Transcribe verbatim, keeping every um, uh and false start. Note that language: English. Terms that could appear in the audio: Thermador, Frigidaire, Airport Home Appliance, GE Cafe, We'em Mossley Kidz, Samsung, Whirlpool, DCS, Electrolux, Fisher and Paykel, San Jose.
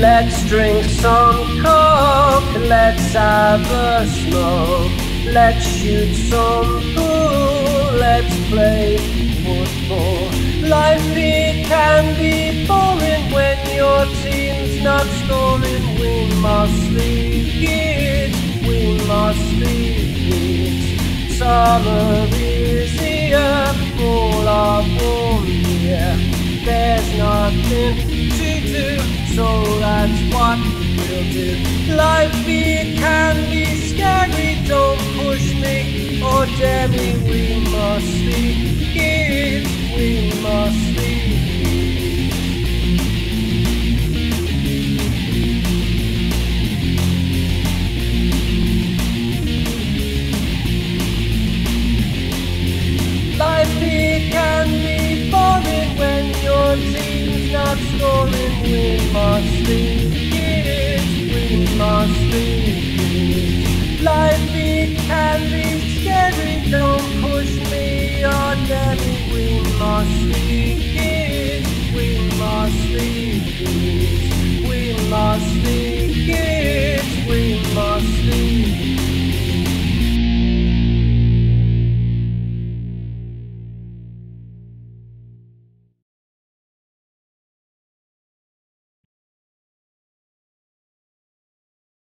Let's drink some coke, let's have a smoke, let's shoot some pool, let's play football. Life it can be boring when your team's not scoring. We'em Mossley Kidz, we'em Mossley Kidz. Summer is here, fall our warm year. There's nothing so that's what we'll do. Life it can be scary, don't push me or dare me. Weem Mossley Kidz, weem Mossley Kidz. Life it can be boring when your team's not scoring. Weem Mossley Kidz, weem Mossley Kidz. Life it can be scary, don't push me or dare me. Weem Mossley Kidz, weem Mossley Kidz, weem Mossley Kidz.